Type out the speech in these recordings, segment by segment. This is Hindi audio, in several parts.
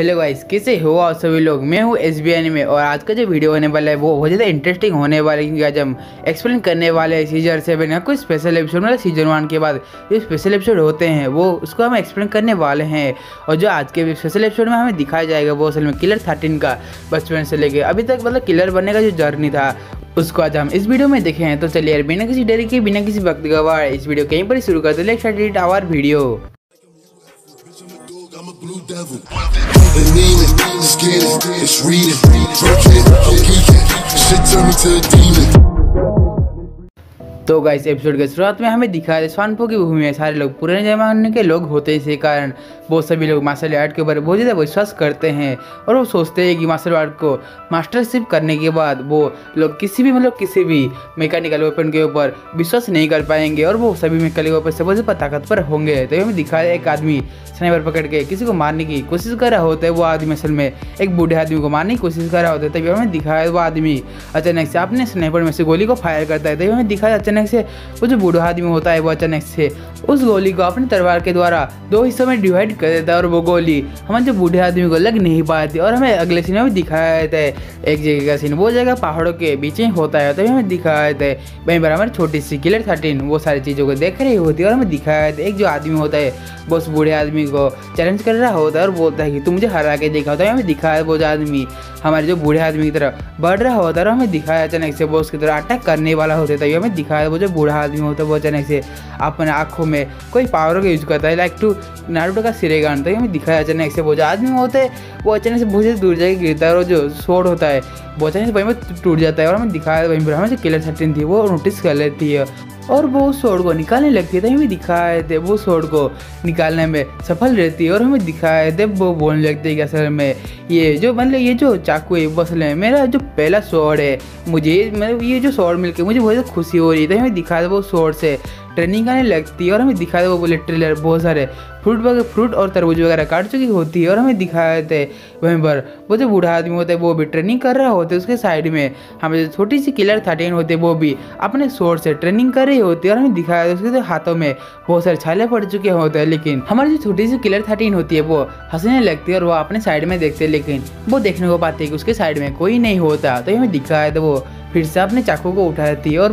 हेलो गाइस, कैसे हो आप सभी लोग। मैं हूँ SBI में और आज का जो वीडियो होने वाला है वो बहुत ज़्यादा इंटरेस्टिंग होने वाला है, क्योंकि आज हम एक्सप्लेन करने वाले हैं सीजन 7 का कोई स्पेशल एपिसोड। मतलब सीजन 1 के बाद जो स्पेशल एपिसोड होते हैं वो उसको हम एक्सप्लेन करने वाले हैं। और जो आज के स्पेशल एपिसोड में हमें दिखाया जाएगा वो असल में किलर 13 का बचपन से लेकर अभी तक, मतलब किलर बनने का जो जर्नी था उसको आज हम इस वीडियो में देखे हैं। तो चलिए यार, बिना किसी डर के, बिना किसी वक्त गवार इस वीडियो कहीं पर शुरू कर चलिए। Start our video. तो गाइस, एपिसोड के शुरुआत में हमें दिखाया स्वानपो की भूमि में सारे लोग पुराने जमाने के लोग होते हैं, इसी कारण वो सभी लोग मार्शल आर्ट के ऊपर बहुत ज़्यादा विश्वास करते हैं। और वो सोचते हैं कि मार्शल आर्ट को मास्टरशिप करने के बाद वो लोग किसी भी मैकेनिकल वेपन के ऊपर विश्वास नहीं कर पाएंगे और वो सभी मैकेनिकल वेपन से बहुत ताकतवर होंगे। तो हमें दिखाया एक आदमी स्नाइपर पकड़ के किसी को मारने की कोशिश कर रहा होता है। वो आदमी असल में एक बूढ़े आदमी को मारने की कोशिश कर रहा होता है। तभी हमें दिखाया वो आदमी अचानक से अपने स्नाइपर में से गोली को फायर करता है। तभी हमें दिखाया अचानक से वो जो बूढ़ा आदमी होता है वो अचानक से उस गोली को अपनी तलवार के द्वारा 2 हिस्सों में डिवाइड कर देता है और वो गोली हमारे जो बूढ़े आदमी को लग नहीं पाती। और हमें अगले सीन में दिखाया जाता है एक जगह का सीन, वो जगह पहाड़ों के बीच में होता है। तभी हमें दिखाया जाता है वहीं पर हमारी छोटी सी किलर 13 वो सारी चीज़ों को देख रही होती है। और हमें दिखाया जाता है एक जो आदमी होता है वो उस बूढ़े आदमी को चैलेंज कर रहा होता है और बोलता है कि तुम मुझे हरा के दिखाओ। तो हमें दिखाया वो जो आदमी हमारे जो बूढ़े आदमी की तरफ बढ़ रहा होता है और हमें दिखाया अचानक से वो उसकी तरफ अटैक करने वाला होता है। तभी हमें दिखाया वो जो बूढ़ा आदमी होता है वो अचानक से अपने आँखों में कोई पावर का यूज करता है, लाइक टू नारुतो का सिरेगान। तभी हमें दिखाया अचानक से वो जो आदमी होता है वो अचानक से बहुत दूर जाके गिरता है और जो शोर होता है वो अचानक से वहीं पर टूट जाता है। और हमें दिखाया वहीं पर हमें जो किलर 13 थी वो नोटिस कर लेती है और वो शोर को निकालने लगती है। तभी हमें दिखाया थे वो शोर को निकालने में सफल रहती है और हमें दिखाया थे वो बोलने लगती है कि असल में ये जो चाकू है वो असल में मेरा जो पहला शोर है, ये जो शोर मिलके मुझे बहुत ज़्यादा खुशी हो रही है। हमें दिखाया वो शोर से ट्रेनिंग करने लगती है और हमें दिखाया वो लिटरली बहुत सारे फ्रूट और तरबूज वगैरह काट चुकी होती है। और हमें दिखाया थे वहीं पर वो जो बूढ़ा आदमी होता है वो भी ट्रेनिंग कर रहा होता है। उसके साइड में हमें जो छोटी सी किलर 13 होती है वो भी अपने शोर से ट्रेनिंग कर रही होती है। और हमें दिखाया था उसके हाथों में बहुत सारे छाले पड़ चुके होते हैं। लेकिन हमारी जो छोटी सी किलर 13 होती है वो हंसने लगती है और वो अपने साइड में देखते हैं, लेकिन वो देखने को पाते है कि उसके साइड में कोई नहीं होता। तो हमें दिखाया था वो फिर से अपने चाकू को उठाती है और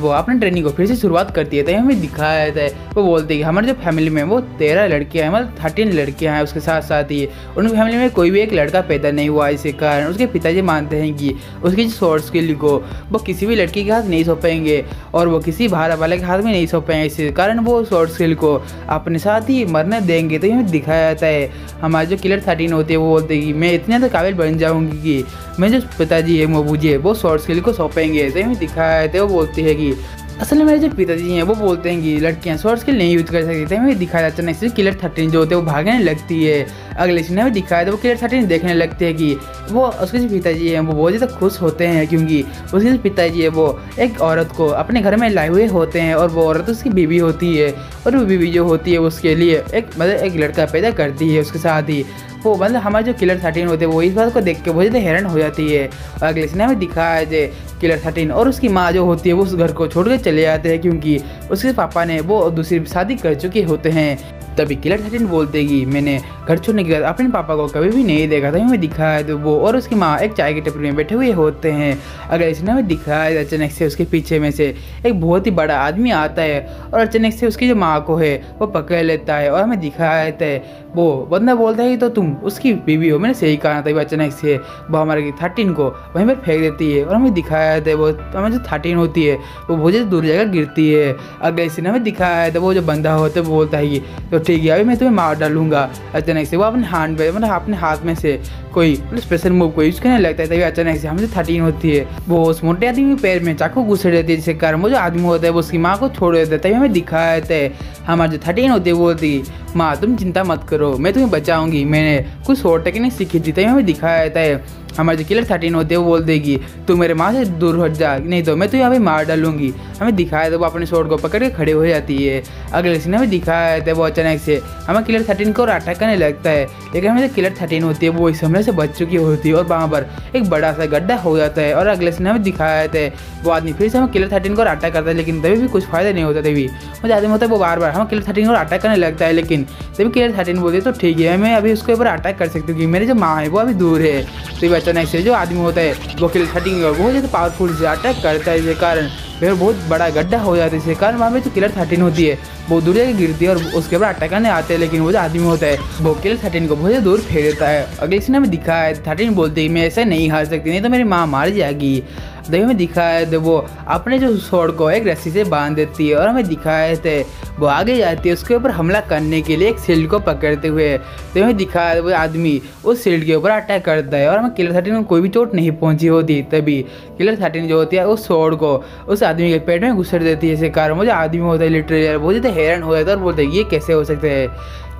वो अपने ट्रेनिंग को फिर से शुरुआत करती है। तो हमें दिखाया जाता है वो बोलते हैं कि हमारे जो फैमिली में वो 13 लड़कियाँ हैं, मतलब 13 लड़कियाँ हैं। उसके साथ साथ ही उनकी फैमिली में कोई भी एक लड़का पैदा नहीं हुआ। इसी कारण उसके पिताजी मानते हैं कि उसकी जो शॉर्ट स्किल को वो किसी भी लड़की के हाथ नहीं सौंपेंगे और वो किसी बाहर वाले के हाथ में नहीं सौंपेंगे। इसी कारण वो शॉर्ट स्किल को अपने साथ ही मरने देंगे। तो हमें दिखाया जाता है हमारे जो किलर 13 होती है वो बोलते हैं कि मैं इतने ज़्यादा काबिल बन जाऊँगी कि मेरे जो पिताजी है मोबूजी है वो शॉर्ट स्किल को सौंपेंगे। तो हमें दिखाया जाता है वो बोलती है कि असल में मेरे जो पिताजी हैं वो बोलते हैं कि लड़कियां शॉर्ट स्किल नहीं यूज कर सकती। हमें दिखाया जाता है किलर 13 जो होते हैं वो भागने लगती है। अगले सीन में दिखाया था वो किलर 13 देखने लगते हैं कि वो उसके जो पिताजी हैं वो बहुत ज़्यादा खुश होते हैं, क्योंकि उसके जो पिताजी है वो एक औरत को अपने घर में लाए हुए होते हैं और वो औरत उसकी बीवी होती है। और वो बीवी जो होती है उसके लिए एक लड़का पैदा करती है। उसके साथ ही वो मतलब हमारे जो किलर 13 होते हैं वो इस बात को देख के बहुत ज़्यादा हैरान हो जाती है। और अगले सीन में दिखाया जाए किलर 13 और उसकी माँ जो होती है वो उस घर को छोड़कर चले जाते हैं, क्योंकि उसके पापा ने वो दूसरी शादी कर चुके होते हैं। तभी किलर 13 बोलते कि मैंने घर छोड़ने के बाद अपने पापा को कभी भी नहीं देखा। तभी हमें दिखाया तो वो और उसकी माँ एक चाय की टपरी में बैठे हुए होते हैं। अगर इसने हमें दिखाया अचानक से उसके पीछे में से एक बहुत ही बड़ा आदमी आता है और अचानक से उसकी जो माँ को है वो पकड़ लेता है। और हमें दिखाया जाता है वो बंदा बोलता है कि तो तुम उसकी बीवी हो, मैंने सही कहा। तभी अचानक से वो हमारे 13 को वहीं पर फेंक देती है और हमें दिखाया जाता है वो हमारी जो 13 होती है वो बहुत ज़्यादा दूर जगह गिरती है। अगर इसने हमें दिखाया था वो जो बंदा होता है वो बोलता है कि तो ठीक है अभी मैं तुम्हें मार डालूंगा। अचानक से वो अपने हाथ में से कोई स्पेशल मूव को यूज करने लगता है। तभी अचानक से हमें 13 होती है वो उस मोटे आदमी के पैर में चाकू घुस देती है, जिसके कारण वो जो आदमी होता है वो उसकी माँ को छोड़ देता है। तभी हमें दिखाया जाता है हमारे जो 13 होती है वो होती माँ तुम चिंता मत करो, मैं तुम्हें बचाऊंगी, मैंने कुछ और टेक्निक सीखी थी। तभी हमें दिखाया जाता है हमारी जो किलर 13 होते हैं वो बोल देगी तू मेरे माँ से दूर हट जा, नहीं तो मैं तो यहाँ पे मार डालूंगी। हमें दिखाया था वो अपने शॉट को पकड़ के खड़े हो जाती है। अगले सीन हमें दिखाया था वो अचानक से हमें किलर 13 को अटैक करने लगता है, लेकिन हमें जो किलर 13 होती है वो इस हमले से बच चुकी होती है और वहाँ पर एक बड़ा सा गड्ढा हो जाता है। और अगले सीन हमें दिखाया था वो आदमी फिर से हमें किलर 13 को अटैक करता है, लेकिन तभी भी कुछ फायदा नहीं होता। तभी मुझे आदमी होता है वो बार बार हमें किलर 13 को अटैक करने लगता है, लेकिन तभी किलर 13 बोलती है तो ठीक है मैं अभी उसके ऊपर अटैक कर सकती हूँ कि मेरी जो माँ है वो अभी दूर है। तो अचानक से जो आदमी होता है वो किलर 13 का बहुत ज़्यादा पावरफुल से अटैक करता है, जिसके कारण फिर बहुत बड़ा गड्ढा हो जाता है। इसके कारण वहाँ पर जो किलर 13 होती है वो दूर जाकर गिरती है और उसके बाद अटैक करने आते हैं, लेकिन वो जो आदमी होता है वो किलर 13 को बहुत दूर फेंक देता है। अगले सीन में दिखा है 13 बोलती है मैं ऐसा नहीं हार सकती, नहीं तो मेरी माँ मार जाएगी। तभी हमें दिखाया था वो अपने जो शॉर्ट को एक रस्सी से बांध देती है और हमें दिखाया था वो आगे जाती है उसके ऊपर हमला करने के लिए एक शील्ड को पकड़ते हुए। तभी हमें दिखाया वो आदमी उस शील्ड के ऊपर अटैक करता है और हमें किलर 13 को कोई भी चोट नहीं पहुंची होती। तभी किलर 13 जो होती है उस शॉर्ट को उस आदमी के पेट में घुसर देती है, जिसके कारण वो जो आदमी होता है लिटरली बहुत ज़्यादा हैरान हो जाता है और बोलते हैं ये कैसे हो सकता है।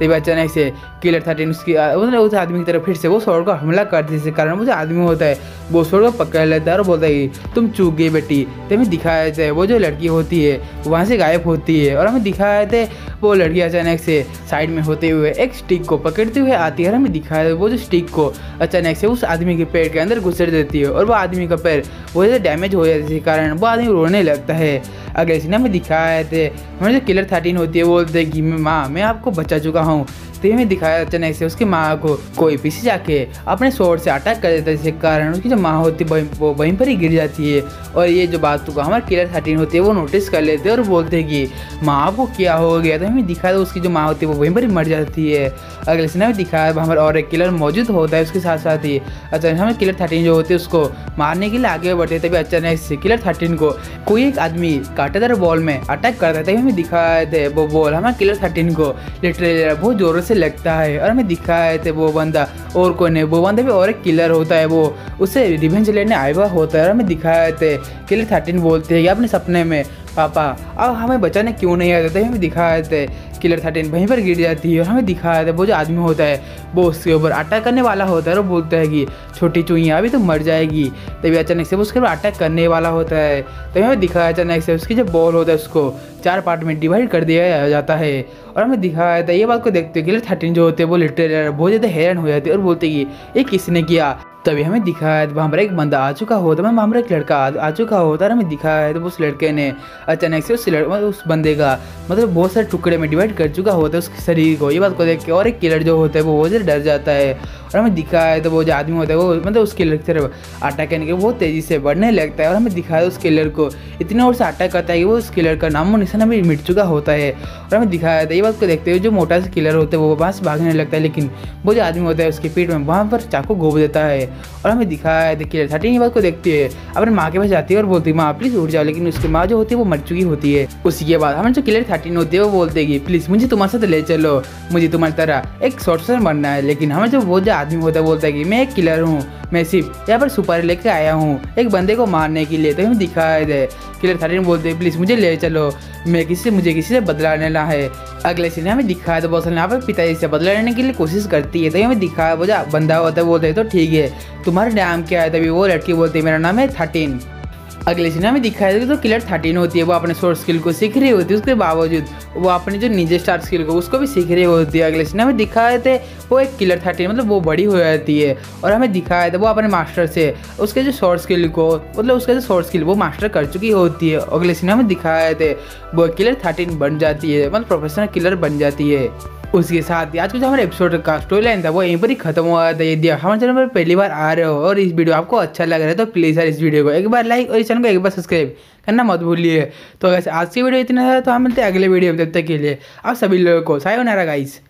तभी अचानक से किलर 13 उसकी उस आदमी की तरफ फिर से वो शॉर्ट को हमला करती है, जिसके कारण वो जो आदमी होता है वो शॉर्ट को पकड़ लेता है और बोलता है तुम चूक गई बेटी। तो हमें दिखाया जाता है वो जो लड़की होती है वहाँ से गायब होती है और हमें दिखाया जाता है वो लड़की अचानक से साइड में होते हुए एक स्टिक को पकड़ते हुए आती है और हमें दिखाया जाता है वो जो स्टिक को अचानक से उस आदमी के पैर के अंदर घुसर देती है और वो आदमी का पैर बहुत ज़्यादा डैमेज हो जाता है, जिसके कारण वो आदमी रोने लगता है। अगले सीन में दिखाया जाता है हमारे जो किलर 13 होती है वो बोलते हैं कि माँ मैं आपको बचा चुका हूँ। तभी हमें दिखाया अचानक से उसकी माँ को कोई पीछे जाके अपने शॉर्ट से अटैक कर देता है, जिसके कारण उसकी जो माँ होती है वो वहीं पर ही गिर जाती है। और ये जो बात तो हमारे किलर 13 होती है वो नोटिस कर लेते हैं और बोलते हैं कि माँ आपको क्या हो गया। तो हमें दिखाया उसकी जो माँ होती है वो वहीं पर ही मर जाती है। अगले सीन में दिखाया हमारे और एक किलर मौजूद होता है, उसके साथ साथ ही अचानक हमें किलर 13 जो होती है उसको मारने के लिए आगे बढ़ते। तभी अचानक से किलर 13 को कोई एक आदमी कांटेदार बॉल में अटैक कर देता है। हमें दिखाया था वो बॉल हमारे किलर 13 को लिटरली बहुत जोरों से लगता है और हमें दिखाया था वो बंदा और कोई नहीं, वो बंदा भी और एक किलर होता है वो उसे रिवेंज लेने आया हुआ होता है। और हमें दिखाया था किलर 13 बोलते हैं कि अपने सपने में पापा अब हमें बचाने क्यों नहीं आते। हमें दिखाया था किलर 13 वहीं पर गिर जाती है और हमें दिखाया था वो जो आदमी होता है वो उसके ऊपर अटैक करने वाला होता है और बोलता है कि छोटी चूहिया अभी तो मर जाएगी। तभी अचानक से वो उसके ऊपर अटैक करने वाला होता है। तभी हमें दिखाया अचानक से उसकी जो बॉल होता है उसको 4 पार्ट में डिवाइड कर दिया जाता है और हमें दिखाया था ये बात को देखते हुए किलर 13 जो होते हैं वो लिटरली बहुत ज़्यादा हैरान हो जाती है और बोलते कि ये किसने किया। तभी हमें दिखाया वहाँ पर एक बंदा आ चुका होता है, वहाँ पर एक लड़का आ चुका होता है। हमें दिखाया है तो उस लड़के ने अचानक से उस बंदे का मतलब बहुत सारे टुकड़े में डिवाइड कर चुका होता है उसके शरीर को। ये बात को देख के और एक किलर जो होता है वो बहुत डर जाता है और हमें दिखाया है तो वो जो आदमी होता है वो मतलब उस किलर की तरफ अटैक करने के बहुत तेज़ी से बढ़ने लगता है। और हमें दिखाया उस किलर को इतने और से अटैक करता है कि वो उस किलर का नामो निशाना भी मिट चुका होता है। और हमें दिखाया था ये बात को देखते हुए जो मोटा सा किलर होता है वो वहाँ से भागने लगता है, लेकिन वो जो आदमी होता है उसके पीठ में वहाँ पर चाकू घोंप देता है। और हमें दिखाया है किलर 13 ये बात को देखती है अपने माँ के पास जाती है और बोलती है माँ प्लीज़ उठ जाओ, लेकिन उसकी माँ जो होती है वो मर चुकी होती है। उसके बाद हमें जो किलर 13 होती है वो बोलते है कि प्लीज़ मुझे तुम्हारे साथ ले चलो, मुझे तुम्हारी तरह एक शॉर्टसर बनना है। लेकिन हमें जो वो जो आदमी होता है बोलता है कि मैं एक किलर हूँ, मैं सिर्फ यहाँ पर सुपारी लेकर आया हूँ एक बंदे को मारने के लिए। तो हमें दिखाया है किलर 13 बोलते हैं प्लीज़ मुझे ले चलो, मुझे किसी से बदला लेना है। अगले सीन हमें दिखाया तो बहुत सारे यहाँ पर पिताजी से बदला लेने के लिए कोशिश करती है। तभी हमें दिखाया वो जो बंदा होता है बोलते है तो ठीक है तुम्हारा नाम क्या है। तभी वो लड़की बोलती है मेरा नाम है 13। अगले सीन में दिखाया था तो किलर 13 होती है वो अपने शॉर्ट स्किल को सीख रही होती है, उसके बावजूद वो अपने जो निंजा स्टार स्किल को उसको भी सीख रही होती है। अगले सीन में दिखाए थे वो एक किलर 13 मतलब वो बड़ी हो जाती है और हमें दिखाया था वो अपने मास्टर से उसके जो शॉर्ट स्किल को मतलब उसका जो शॉर्ट स्किल वो मास्टर कर चुकी होती है। अगले सीन में दिखाए थे वो किलर 13 बन जाती है मतलब प्रोफेशनल किलर बन जाती है। उसके साथ ही आज कुछ हमारे एपिसोड का स्टोरी लाइन था वो यहीं पर ही खत्म हुआ था। यदि हमारे चैनल पर पहली बार आ रहे हो और इस वीडियो आपको अच्छा लग रहा है तो प्लीज़ यार इस वीडियो को एक बार लाइक और इस चैनल को एक बार सब्सक्राइब करना मत भूलिए। तो वैसे आज की वीडियो इतना है तो हम मिलते हैं अगले वीडियो में, तब तक के लिए आप सभी लोगों को सायोनारा गाइस।